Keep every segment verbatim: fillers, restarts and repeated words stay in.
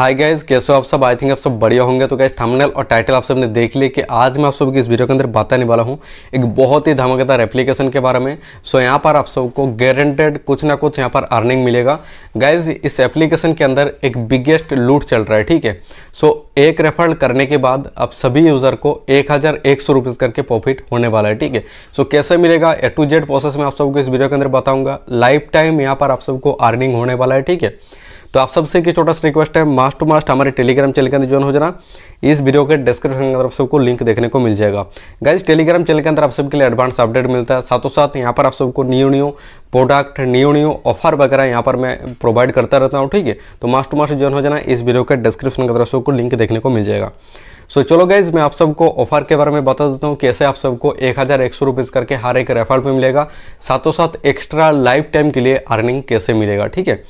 Hi guys, कैसे हो आप सब। आई थिंक आप सब बढ़िया होंगे। तो गाइज थंबनेल और टाइटल आप सब ने देख लिया कि आज मैं आप सबको इस वीडियो के अंदर बताने वाला हूं एक बहुत ही धमाकेदार एप्लीकेशन के बारे में। सो यहां पर आप सबको गारंटेड कुछ ना कुछ यहां पर अर्निंग मिलेगा। गाइज इस एप्लीकेशन के अंदर एक बिगेस्ट लूट चल रहा है, ठीक है। सो एक रेफरल करने के बाद आप सभी यूज़र को एक हज़ार एक सौ रुपये करके प्रॉफिट होने वाला है, ठीक है। सो कैसे मिलेगा ए टू जेड प्रोसेस में आप सबको इस वीडियो के अंदर बताऊँगा। लाइफ टाइम यहाँ पर आप सबको अर्निंग होने वाला है, ठीक है। तो आप सबसे की छोटा सा रिक्वेस्ट है, मास्ट टू मास्ट हमारे टेलीग्राम चैनल के अंदर ज्वाइन हो जाना। इस वीडियो के डिस्क्रिप्शन के अंदर आप सबको लिंक देखने को मिल जाएगा। गाइज टेलीग्राम चैनल के अंदर आप सबके लिए एडवांस अपडेट मिलता है, साथों साथ यहाँ पर आप सबको new new product, new new offer वगैरह यहाँ पर मैं प्रोवाइड करता रहता हूँ, ठीक है। तो मास्ट टू मास्ट ज्वाइन हो जाना। इस वीडियो के डिस्क्रिप्शन के अंदर आप सबको लिंक देखने को मिल जाएगा। सो so, चलो गाइज मैं आप सबको ऑफर के बारे में बता देता हूँ, कैसे आप सबको एक हज़ार एक सौ रुपये करके हर एक रेफर पे मिलेगा, साथों साथ एक्स्ट्रा लाइफ टाइम के लिए अर्निंग कैसे मिलेगा, ठीक है।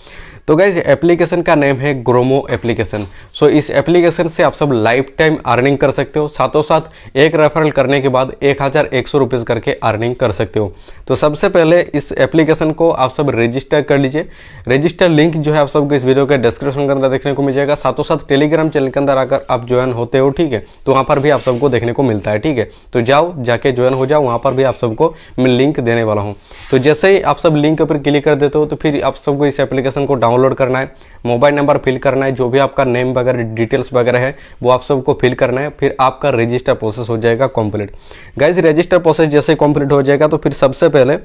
तो गाइज एप्लीकेशन का नेम है ग्रोमो एप्लीकेशन। सो इस एप्लीकेशन से आप सब लाइफ टाइम अर्निंग कर सकते हो, साथों साथ एक रेफरल करने के बाद एक हज़ार एक सौ रुपये करके अर्निंग कर सकते हो। तो सबसे पहले इस एप्लीकेशन को आप सब रजिस्टर कर लीजिए। रजिस्टर लिंक जो है आप सबको इस वीडियो के डिस्क्रिप्शन के अंदर देखने को मिल जाएगा, साथों साथ टेलीग्राम चैनल के अंदर अगर आप ज्वाइन होते हो, ठीक है, तो वहाँ पर भी आप सबको देखने को मिलता है, ठीक है। तो जाओ, जाके ज्वाइन हो जाओ, वहाँ पर भी आप सबको मैं लिंक देने वाला हूँ। तो जैसे ही आप सब लिंक के ऊपर क्लिक कर देते हो तो फिर आप सबको इस एप्लीकेशन को डाउनलोड करना है, मोबाइल नंबर फिल करना है, जो भी आपका नेम वगैरह डिटेल्स वगैरह है वो आप सबको फिल करना है, फिर आपका रजिस्टर प्रोसेस हो जाएगा कंप्लीट। गाइज रजिस्टर प्रोसेस जैसे कंप्लीट हो जाएगा तो फिर सबसे पहले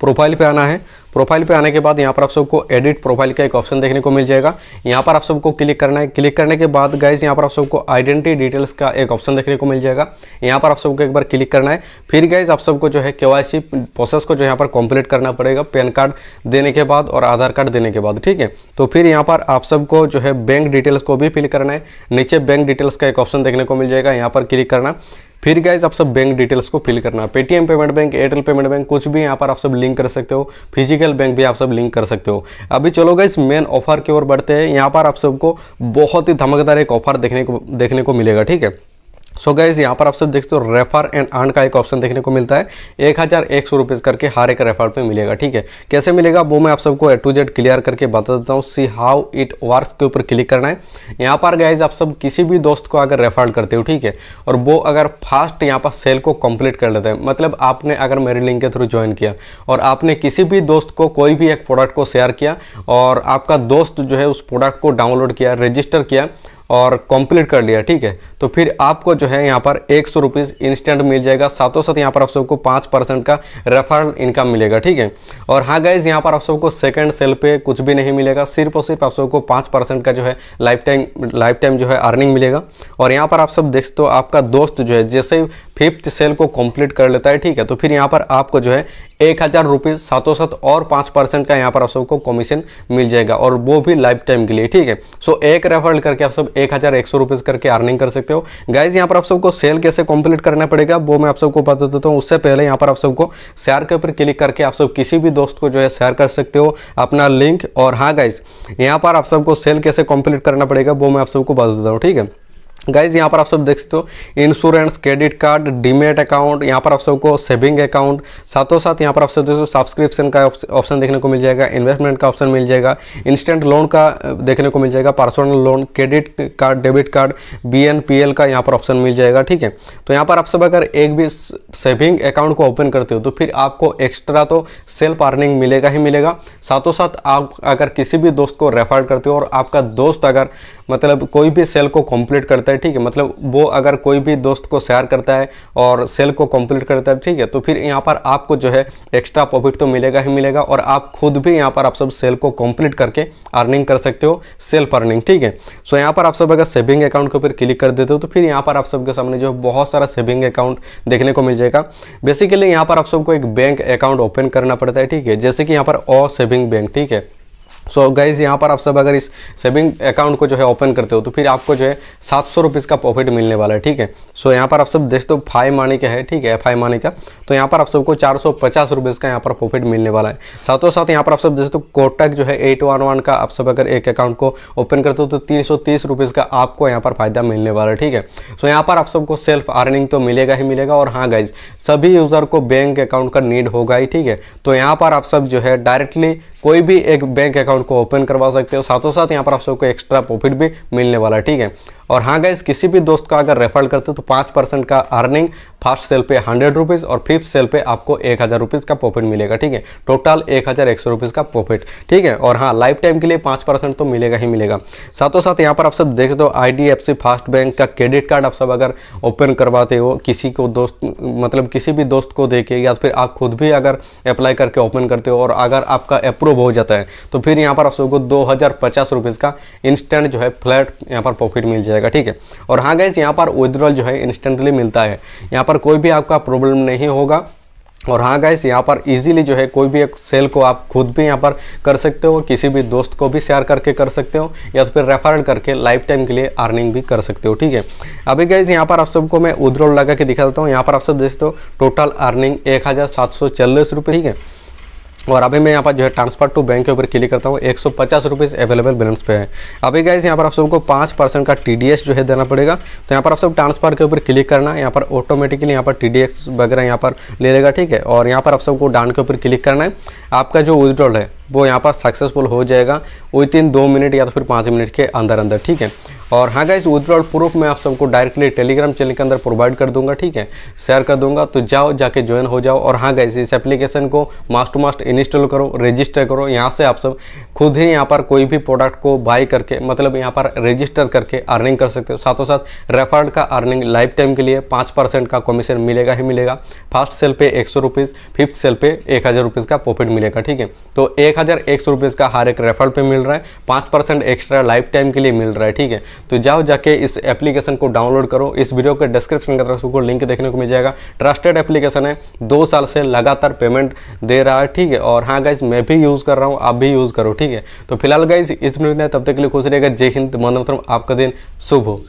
प्रोफाइल पे आना है। प्रोफाइल पे आने के बाद यहाँ पर आप सबको एडिट प्रोफाइल का एक ऑप्शन देखने को मिल जाएगा, यहाँ पर आप सबको क्लिक करना है। क्लिक करने के बाद गाइज यहाँ पर आप सबको आइडेंटिटी डिटेल्स का एक ऑप्शन देखने को मिल जाएगा, यहाँ पर आप सबको एक बार क्लिक करना है। फिर गाइज आप सबको जो है केवाईसी प्रोसेस को जो यहाँ पर कंप्लीट करना पड़ेगा, पैन कार्ड देने के बाद और आधार कार्ड देने के बाद, ठीक है। तो फिर यहाँ पर आप सबको जो है बैंक डिटेल्स को भी फिल करना है, नीचे बैंक डिटेल्स का एक ऑप्शन देखने को मिल जाएगा, यहाँ पर क्लिक करना। फिर गाइज आप सब बैंक डिटेल्स को फिल करना, Paytm payment bank, Airtel payment bank, कुछ भी यहाँ पर आप सब लिंक कर सकते हो, फिजिकल बैंक भी आप सब लिंक कर सकते हो। अभी चलो गाइज मेन ऑफर की ओर बढ़ते हैं। यहाँ पर आप सबको बहुत ही धमाकेदार एक ऑफर देखने को देखने को मिलेगा, ठीक है। सो so गाइज यहाँ पर आप सब देखते हो रेफर एंड अर्न का एक ऑप्शन देखने को मिलता है, एक हज़ार एक सौ रुपये करके हर एक रेफर पे मिलेगा, ठीक है। कैसे मिलेगा वो मैं आप सबको ए टू जेड क्लियर करके बता देता हूँ। सी हाउ इट वर्क्स के ऊपर क्लिक करना है। यहाँ पर गाइज आप सब किसी भी दोस्त को अगर रेफर करते हो, ठीक है, और वो अगर फास्ट यहाँ पर सेल को कंप्लीट कर लेते हैं, मतलब आपने अगर मेरे लिंक के थ्रू ज्वाइन किया और आपने किसी भी दोस्त को कोई भी एक प्रोडक्ट को शेयर किया और आपका दोस्त जो है उस प्रोडक्ट को डाउनलोड किया, रजिस्टर किया और कंप्लीट कर लिया, ठीक है, तो फिर आपको जो है यहाँ पर एक सौ रुपीज़ इंस्टेंट मिल जाएगा, साथों साथ यहाँ पर आप सबको पाँच परसेंट का रेफरल इनकम मिलेगा, ठीक है। और हाँ गाइज यहाँ पर आप सबको सेकंड सेल पे कुछ भी नहीं मिलेगा, सिर्फ और सिर्फ आप सबको पाँच परसेंट का जो है लाइफ टाइम लाइफ टाइम जो है अर्निंग मिलेगा। और यहाँ पर आप सब देखते हो आपका दोस्त जो है जैसे फिफ्थ सेल को कंप्लीट कर लेता है, ठीक है, तो फिर यहाँ पर आपको जो है एक हज़ार रुपीज़ साथों साथ और पाँच परसेंट का यहाँ पर आप सबको कमीशन मिल जाएगा, और वो भी लाइफ टाइम के लिए, ठीक है। सो एक रेफरल करके आप सब एक हज़ार एक सौ रुपये करके अर्निंग कर सकते हो। गाइज यहाँ पर आप सबको सेल कैसे कंप्लीट करना पड़ेगा वो मैं आप सबको बता देता हूँ। उससे पहले यहाँ पर आप सबको शेयर के ऊपर क्लिक करके आप सब किसी भी दोस्त को जो है शेयर कर सकते हो अपना लिंक। और हाँ गाइज यहाँ पर आप सबको सेल कैसे कंप्लीट करना पड़ेगा वो मैं आप सबको बता देता हूँ, ठीक है। गाइज यहाँ पर आप सब देख सकते हो insurance, credit card, demat account, यहाँ पर आप सबको सेविंग अकाउंट, साथों साथ यहाँ पर आप सब देखो सब्सक्रिप्शन का ऑप्शन देखने को मिल जाएगा, इन्वेस्टमेंट का ऑप्शन मिल जाएगा, इंस्टेंट लोन का देखने को मिल जाएगा, personal loan, credit card, debit card, BNPL का यहाँ पर ऑप्शन मिल जाएगा, ठीक है। तो यहाँ पर आप सब अगर एक भी सेविंग अकाउंट को ओपन करते हो तो फिर आपको एक्स्ट्रा तो सेल्फ अर्निंग मिलेगा ही मिलेगा, साथों साथ आप अगर किसी भी दोस्त को रेफर करते हो और आपका दोस्त अगर मतलब कोई भी सेल को कंप्लीट करता है, ठीक है, मतलब वो अगर कोई भी दोस्त को शेयर करता है और सेल को कंप्लीट करता है, ठीक है, तो फिर यहाँ पर आपको जो है एक्स्ट्रा प्रॉफिट तो मिलेगा ही मिलेगा, और आप खुद भी यहाँ पर आप सब सेल को कंप्लीट करके अर्निंग कर सकते हो, सेल्फ अर्निंग, ठीक है। सो यहाँ पर आप सब अगर सेविंग अकाउंट के ऊपर क्लिक कर देते हो तो फिर यहाँ पर आप सबके सामने जो है बहुत सारा सेविंग अकाउंट देखने को मिल जाएगा। बेसिकली यहाँ पर आप सबको एक बैंक अकाउंट ओपन करना पड़ता है, ठीक है, जैसे कि यहाँ पर ओ सेविंग बैंक, ठीक है। सो so गाइज़ यहाँ पर आप सब अगर इस सेविंग अकाउंट को जो है ओपन करते हो तो फिर आपको जो है सात सौ रुपीज़ का प्रॉफिट मिलने वाला है, ठीक है। सो so यहाँ पर आप सब देखते हो फाइव मानी का है, ठीक है, एफ आई मानी का, तो यहाँ पर आप सबको चार सौ पचास रुपीज़ का यहाँ पर प्रॉफिट मिलने वाला है। साथों साथ यहाँ पर आप सब देखते हो कोटक जो है एट वन वन का आप सब अगर एक अकाउंट को ओपन करते हो तो तीन सौ तीस रुपीज़ का आपको यहाँ पर फायदा मिलने वाला है, ठीक है। सो यहाँ पर आप सबको सेल्फ अर्निंग तो मिलेगा ही मिलेगा। और हाँ गाइज सभी यूज़र को बैंक अकाउंट का नीड होगा ही, ठीक है, तो यहाँ पर आप सब जो है डायरेक्टली कोई भी एक बैंक अकाउंट अकाउंट को ओपन करवा सकते हो, साथों साथ यहाँ पर आप सबको एक्स्ट्रा प्रॉफिट भी मिलने वाला है, ठीक है। और हाँ गाइस, किसी भी दोस्त का अगर रेफर करते हो तो पाँच परसेंट का अर्निंग फर्स्ट सेल पे हंड्रेड रुपीज़ और फिफ्थ सेल पे आपको एक हज़ार रुपीज़ का प्रॉफिट मिलेगा, ठीक है। टोटल एक हज़ार एक सौ रुपीज़ का प्रॉफिट, ठीक है। और हाँ, लाइफ टाइम के लिए पाँच परसेंट तो मिलेगा ही मिलेगा। साथों साथ यहाँ पर आप सब देख दो, I D F C first bank का क्रेडिट कार्ड आप सब अगर ओपन करवाते हो किसी को दोस्त, मतलब किसी भी दोस्त को देके, या फिर आप खुद भी अगर अप्लाई करके ओपन करते हो और अगर आपका अप्रूव हो जाता है तो फिर यहाँ पर आप सबको दो हज़ार पचास रुपीज़ का इंस्टेंट जो है फ्लैट यहाँ पर प्रॉफिट मिल जाएगा, ठीक है। और हाँ गाइस, यहाँ पर विड्रॉल जो है इंस्टेंटली मिलता है, यहाँ पर कोई भी आपका प्रॉब्लम नहीं होगा। और हाँ गाइस, यहाँ पर इजीली जो है कोई भी एक सेल को आप खुद भी यहाँ पर कर सकते हो, किसी भी दोस्त को भी शेयर करके कर सकते हो, या तो फिर रेफरल करके लाइफ टाइम के लिए अर्निंग भी कर सकते हो, ठीक है। अभी गाइस, यहाँ पर आप सबको मैं विड्रॉल लगा के दिखा देता हूँ। यहाँ पर आप सब देखते हो टोटल अर्निंग एक हज़ार सात सौ चालीस रुपये, ठीक है। और अभी मैं यहाँ पर जो है ट्रांसफर टू बैंक के ऊपर क्लिक करता हूँ, एक सौ पचास रुपीज़ अवेलेबल बैलेंस पे है। अभी गाइस, यहाँ पर आप सबको पाँच परसेंट का टीडीएस जो है देना पड़ेगा, तो यहाँ पर आप सब ट्रांसफर के ऊपर क्लिक करना, यहाँ पर ऑटोमेटिकली यहाँ पर टीडीएस वगैरह यहाँ पर ले लेगा, ठीक है। और यहाँ पर आप सबको डाउन के ऊपर क्लिक करना है, आपका जो विड्रॉल है वो यहाँ पर सक्सेसफुल हो जाएगा विद इन दो मिनट या तो फिर पाँच मिनट के अंदर अंदर, ठीक है। और हाँ गाइस, विड्रॉल प्रूफ मैं आप सबको डायरेक्टली टेलीग्राम चैनल के अंदर प्रोवाइड कर दूंगा, ठीक है, शेयर कर दूंगा, तो जाओ जाके ज्वाइन हो जाओ। और हाँ गाइस, इस एप्लीकेशन को मास्ट टू मास्ट इंस्टॉल करो, रजिस्टर करो, यहाँ से आप सब खुद ही यहाँ पर कोई भी प्रोडक्ट को बाई करके, मतलब यहाँ पर रजिस्टर करके अर्निंग कर सकते हो। साथों साथ रेफर का अर्निंग लाइफ टाइम के लिए पाँच परसेंट का कमीशन मिलेगा ही मिलेगा। फर्स्ट सेल पे एक सौ रुपीज़, फिफ्थ सेल पे एक हज़ार रुपीज़ का प्रॉफिट मिलेगा, ठीक है। तो एक हज़ार एक सौ रुपीज़ का हर एक रेफर पे मिल रहा है, पाँच परसेंट एक्स्ट्रा लाइफ टाइम के लिए मिल रहा है, ठीक है। तो जाओ जाके इस एप्लीकेशन को डाउनलोड करो, इस वीडियो के डिस्क्रिप्शन के तरफ सबको लिंक देखने को मिल जाएगा। ट्रस्टेड एप्लीकेशन है, दो साल से लगातार पेमेंट दे रहा है, ठीक है। और हाँ गाइज, मैं भी यूज़ कर रहा हूँ, आप भी यूज़ करो, ठीक है। तो फिलहाल गाइज इस वीडियो में, तब तक के लिए खुश रहेगा। जय हिंद, वंदे मातरम, आपका दिन शुभ हो।